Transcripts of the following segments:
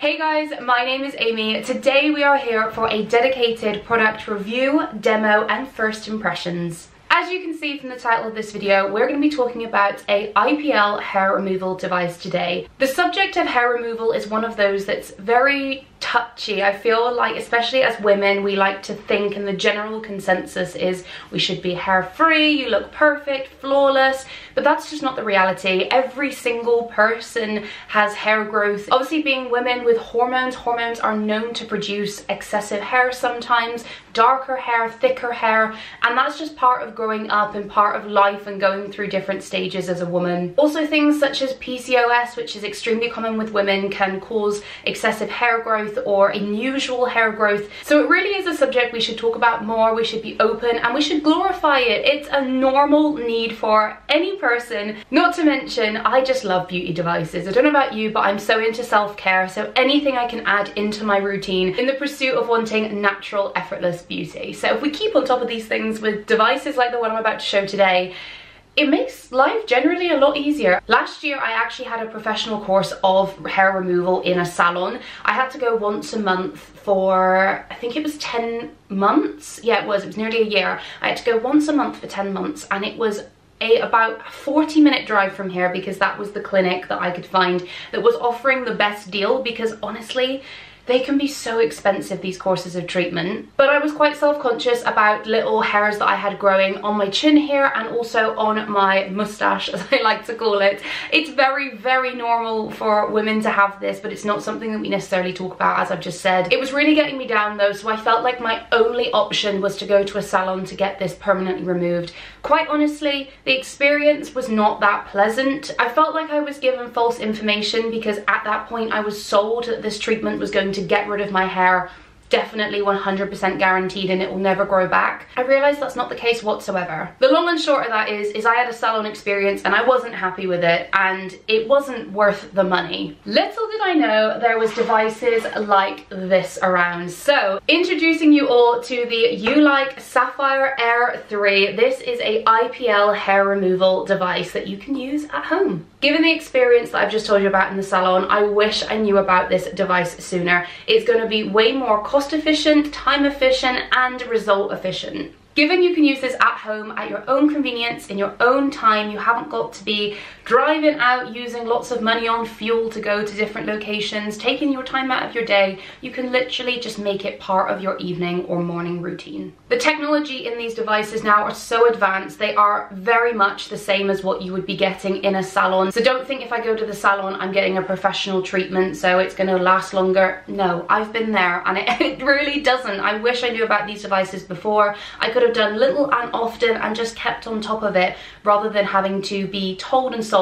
Hey guys, my name is Amy. Today we are here for a dedicated product review, demo and first impressions. As you can see from the title of this video, we're going to be talking about an IPL hair removal device today. The subject of hair removal is one of those that's very touchy. I feel like, especially as women, we like to think, and the general consensus is we should be hair free, you look perfect, flawless, but that's just not the reality. Every single person has hair growth. Obviously, being women with hormones are known to produce excessive hair sometimes, darker hair, thicker hair, and that's just part of growing up and part of life and going through different stages as a woman. Also, things such as PCOS, which is extremely common with women, can cause excessive hair growth or unusual hair growth. So it really is a subject we should talk about more, we should be open, and we should glorify it. It's a normal need for any person. Not to mention, I just love beauty devices. I don't know about you, but I'm so into self-care, so anything I can add into my routine in the pursuit of wanting natural, effortless beauty. So if we keep on top of these things with devices like the one I'm about to show today, it makes life generally a lot easier. Last year I actually had a professional course of hair removal in a salon. I had to go once a month for, I think it was 10 months. Yeah, it was nearly a year. I had to go once a month for 10 months and it was about a 40-minute drive from here because that was the clinic that I could find that was offering the best deal, because honestly, they can be so expensive, these courses of treatment. But I was quite self-conscious about little hairs that I had growing on my chin here and also on my mustache, as I like to call it. It's very, very normal for women to have this, but it's not something that we necessarily talk about, as I've just said. It was really getting me down though, so I felt like my only option was to go to a salon to get this permanently removed. Quite honestly, the experience was not that pleasant. I felt like I was given false information because at that point I was sold that this treatment was going to get rid of my hair, definitely 100% guaranteed, and it will never grow back. I realized that's not the case whatsoever. The long and short of that is I had a salon experience and I wasn't happy with it, and it wasn't worth the money. Little did I know there was devices like this around. So introducing you all to the Ulike Sapphire Air 3. This is a IPL hair removal device that you can use at home. Given the experience that I've just told you about in the salon, I wish I knew about this device sooner. It's going to be way more cost efficient, time efficient, and result efficient. Given you can use this at home at your own convenience, in your own time, you haven't got to be driving out, using lots of money on fuel to go to different locations, taking your time out of your day, you can literally just make it part of your evening or morning routine. The technology in these devices now are so advanced, they are very much the same as what you would be getting in a salon. So don't think if I go to the salon, I'm getting a professional treatment, so it's gonna last longer. No, I've been there and it really doesn't. I wish I knew about these devices before. I could have done little and often and just kept on top of it, rather than having to be told and sold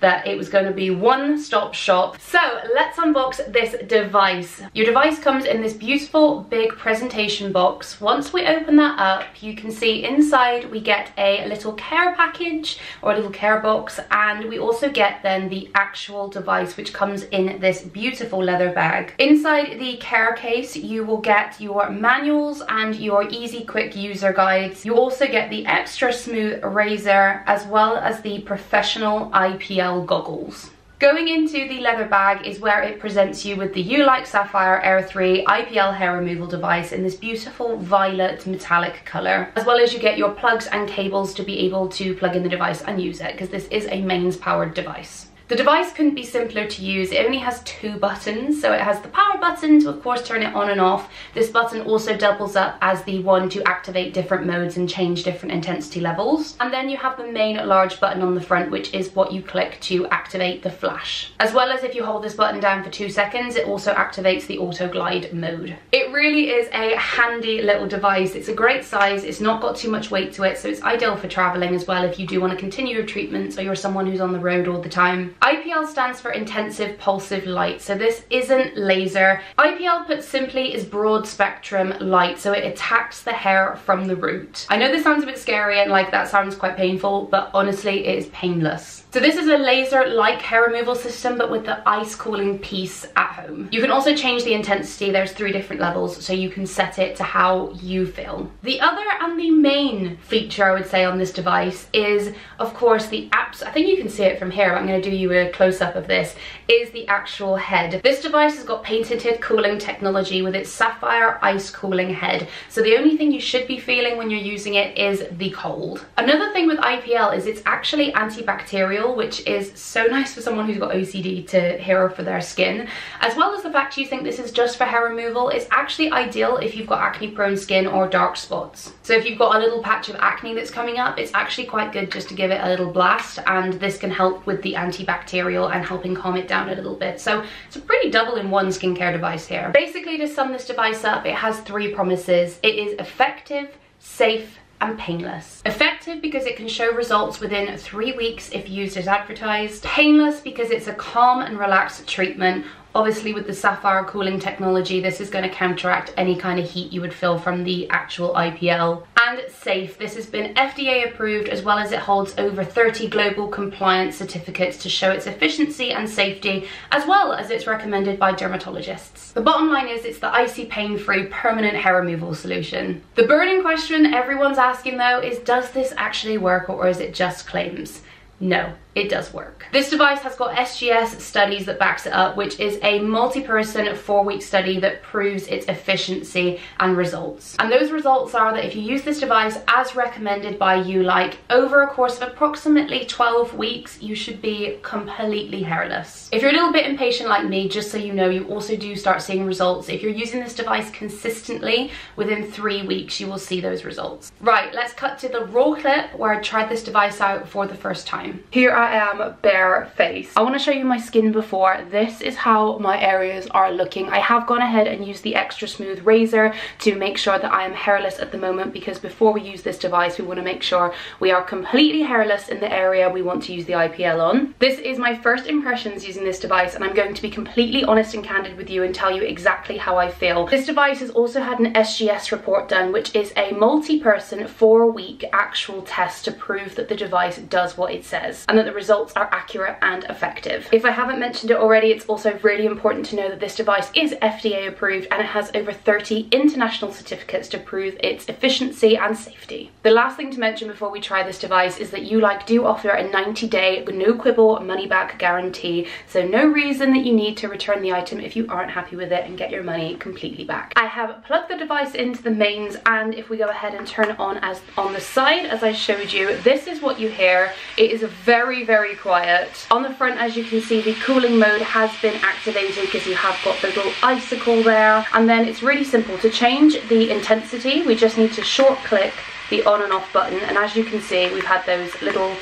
that it was going to be one-stop shop. So let's unbox this device. Your device comes in this beautiful big presentation box. Once we open that up, you can see inside we get a little care package or a little care box, and we also get then the actual device, which comes in this beautiful leather bag. Inside the care case you will get your manuals and your easy quick user guide. You also get the extra smooth razor as well as the professional IPL goggles. Going into the leather bag is where it presents you with the Ulike Sapphire Air 3 IPL hair removal device in this beautiful violet metallic colour, as well as you get your plugs and cables to be able to plug in the device and use it, because this is a mains powered device. The device couldn't be simpler to use. It only has two buttons, so it has the power button to of course turn it on and off. This button also doubles up as the one to activate different modes and change different intensity levels. And then you have the main large button on the front, which is what you click to activate the flash. As well as if you hold this button down for 2 seconds, it also activates the auto glide mode. It really is a handy little device. It's a great size, it's not got too much weight to it, so it's ideal for traveling as well if you do want to continue your treatments or you're someone who's on the road all the time. IPL stands for intensive pulsatile light, so this isn't laser, hair. IPL, put simply, is broad spectrum light, so it attacks the hair from the root. I know this sounds a bit scary and like that sounds quite painful, but honestly it is painless. So this is a laser-like hair removal system, but with the ice cooling piece at home. You can also change the intensity. There's 3 different levels, so you can set it to how you feel. The other and the main feature I would say on this device is, of course, the apps. I think you can see it from here, but I'm going to do you a close-up of this, is the actual head. This device has got patented cooling technology with its sapphire ice cooling head, so the only thing you should be feeling when you're using it is the cold. Another thing with IPL is it's actually antibacterial, which is so nice for someone who's got OCD to hear for their skin. As well as the fact you think this is just for hair removal, it's actually ideal if you've got acne-prone skin or dark spots. So if you've got a little patch of acne that's coming up, it's actually quite good just to give it a little blast, and this can help with the antibacterial and helping calm it down a little bit. So it's a pretty double-in-one skincare device here. Basically, to sum this device up, it has 3 promises. It is effective, safe, and painless. Effective because it can show results within 3 weeks if used as advertised. Painless because it's a calm and relaxed treatment. Obviously, with the sapphire cooling technology, this is going to counteract any kind of heat you would feel from the actual IPL. And safe, this has been FDA approved, as well as it holds over 30 global compliance certificates to show its efficiency and safety, as well as it's recommended by dermatologists. The bottom line is it's the icy, pain-free, permanent hair removal solution. The burning question everyone's asking though is, does this actually work, or is it just claims? No, it does work. This device has got SGS studies that backs it up, which is a multi-person 4-week study that proves its efficiency and results. And those results are that if you use this device as recommended by Ulike, over a course of approximately 12 weeks, you should be completely hairless. If you're a little bit impatient like me, just so you know, you also do start seeing results. If you're using this device consistently, within 3 weeks, you will see those results. Right, let's cut to the raw clip where I tried this device out for the first time. Here I am, bare face. I want to show you my skin before. This is how my areas are looking. I have gone ahead and used the extra smooth razor to make sure that I am hairless at the moment, because before we use this device, we want to make sure we are completely hairless in the area we want to use the IPL on. This is my first impressions using this device, and I'm going to be completely honest and candid with you and tell you exactly how I feel. This device has also had an SGS report done, which is a multi-person 4-week actual test to prove that the device does what it says, and that the results are accurate and effective. If I haven't mentioned it already, it's also really important to know that this device is FDA approved, and it has over 30 international certificates to prove its efficiency and safety. The last thing to mention before we try this device is that Ulike do offer a 90-day no quibble money back guarantee, so no reason that you need to return the item if you aren't happy with it and get your money completely back. I have plugged the device into the mains, and if we go ahead and turn it on as on the side as I showed you, this is what you hear. It is a very, very quiet. On the front, as you can see, the cooling mode has been activated because you have got the little icicle there. And then it's really simple to change the intensity. We just need to short click the on and off button, and as you can see, we've had those little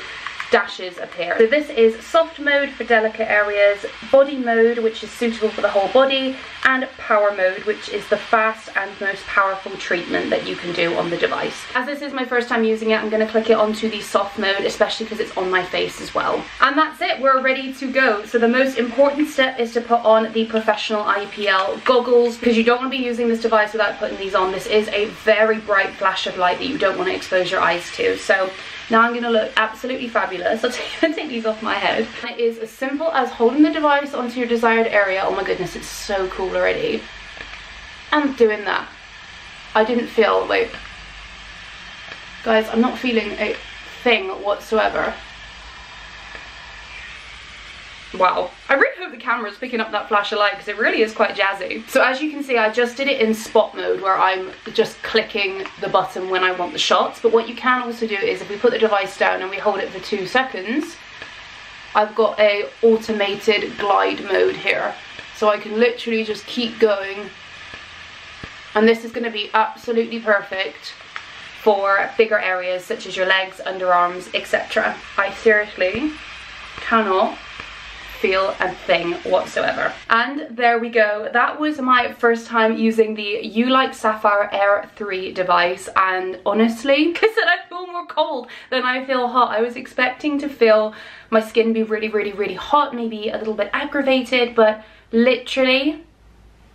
dashes appear. So this is soft mode for delicate areas, body mode, which is suitable for the whole body, and power mode, which is the fast and most powerful treatment that you can do on the device. As this is my first time using it, I'm going to click it onto the soft mode, especially because it's on my face as well. And that's it, we're ready to go. So the most important step is to put on the professional IPL goggles, because you don't want to be using this device without putting these on. This is a very bright flash of light that you don't want to expose your eyes to. So now I'm going to look absolutely fabulous. I'll take these off my head. It is as simple as holding the device onto your desired area. Oh my goodness, it's so cool already. And doing that. I didn't feel, wait. Guys, I'm not feeling a thing whatsoever. Wow. I really hope the camera's picking up that flash of light, because it really is quite jazzy. So as you can see, I just did it in spot mode, where I'm just clicking the button when I want the shots. But what you can also do is, if we put the device down and we hold it for 2 seconds, I've got a automated glide mode here. So I can literally just keep going. And this is going to be absolutely perfect for bigger areas such as your legs, underarms, etc. I seriously cannot feel a thing whatsoever. And there we go. That was my first time using the Ulike Sapphire Air 3 device, and honestly, because then I feel more cold than I feel hot. I was expecting to feel my skin be really, really, really hot, maybe a little bit aggravated, but literally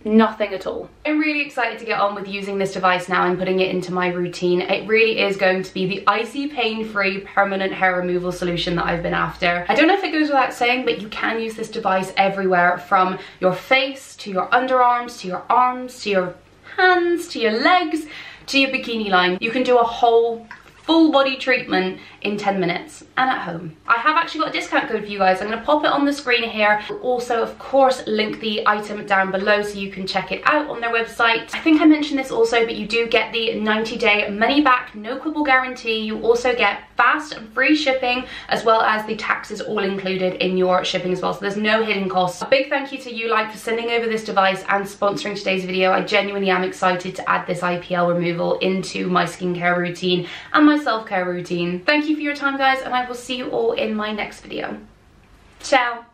nothing at all. I'm really excited to get on with using this device now and putting it into my routine. It really is going to be the icy pain-free permanent hair removal solution that I've been after. I don't know if it goes without saying, but you can use this device everywhere, from your face to your underarms to your arms to your hands to your legs to your bikini line. You can do a whole full body treatment in 10 minutes and at home. I have actually got a discount code for you guys. I'm gonna pop it on the screen here. We'll also, of course, link the item down below so you can check it out on their website. I think I mentioned this also, but you do get the 90-day money-back, no quibble guarantee. You also get fast and free shipping, as well as the taxes all included in your shipping as well, so there's no hidden costs. A big thank you to Ulike for sending over this device and sponsoring today's video. I genuinely am excited to add this IPL removal into my skincare routine and my self-care routine. Thank you for your time, guys, and I will see you all in my next video. Ciao!